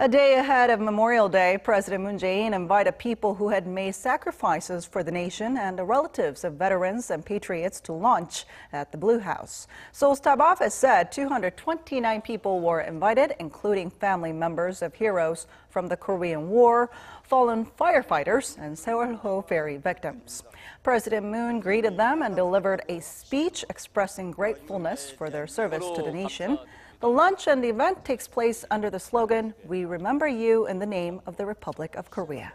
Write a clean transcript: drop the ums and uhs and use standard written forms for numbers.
A day ahead of Memorial Day, President Moon Jae-in invited people who had made sacrifices for the nation and the relatives of veterans and patriots to lunch at the Blue House. Seoul's top office said 229 people were invited, including family members of heroes from the Korean War, fallen firefighters, and Sewol-ho ferry victims. President Moon greeted them and delivered a speech expressing gratefulness for their service to the nation. The lunch and the event takes place under the slogan, "We remember you in the name of the Republic of Korea."